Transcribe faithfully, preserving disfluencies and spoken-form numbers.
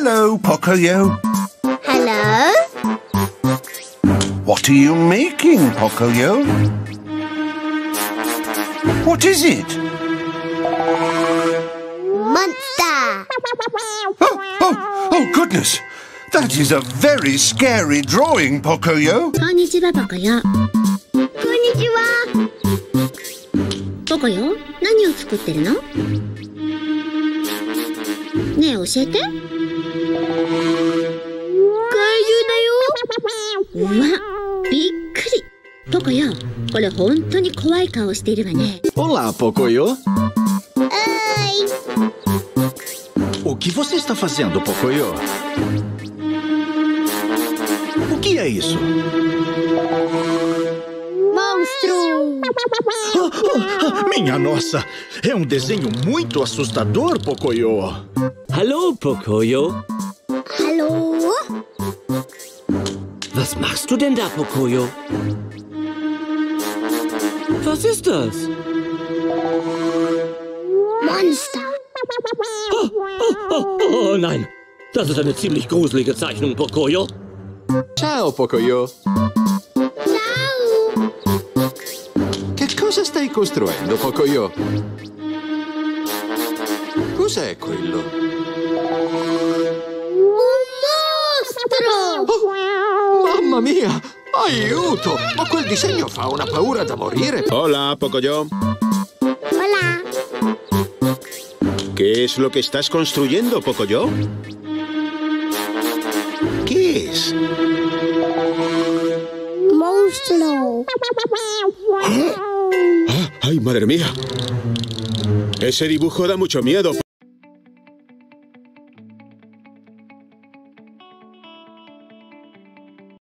Hello, Pocoyo. Hello? What are you making, Pocoyo? What is it? Monster! Oh, oh, oh, goodness! That is a very scary drawing, Pocoyo. Konnichiwa, Pocoyo. Konnichiwa! Pocoyo, what are you making? ねえ、教えて。怪獣だよ。うわ、びっくり。ポコヨ、これ本当に怖い顔しているわね。Olá, Pocoyo. Oi. O que você está fazendo, Pocoyo? O que é isso? Monstro! Oh, oh, oh, minha nossa! É um desenho muito assustador, Pocoyo. Hallo, Pocoyo. Hallo? Was machst du denn da, Pocoyo? Was ist das? Monster! Oh, oh, oh, oh, oh nein! Das ist eine ziemlich gruselige Zeichnung, Pocoyo. Ciao, Pocoyo. Cosa stai costruendo, Pocoyo? Cos'è quello? Un mostro! Oh, mamma mia! Aiuto! Ma quel disegno fa una paura da morire! Hola, Pocoyo. Hola. ¿Qué es lo que estás construyendo, Pocoyo? ¿Qué es? Monstruo. ¡Ay, madre mía! Ese dibujo da mucho miedo.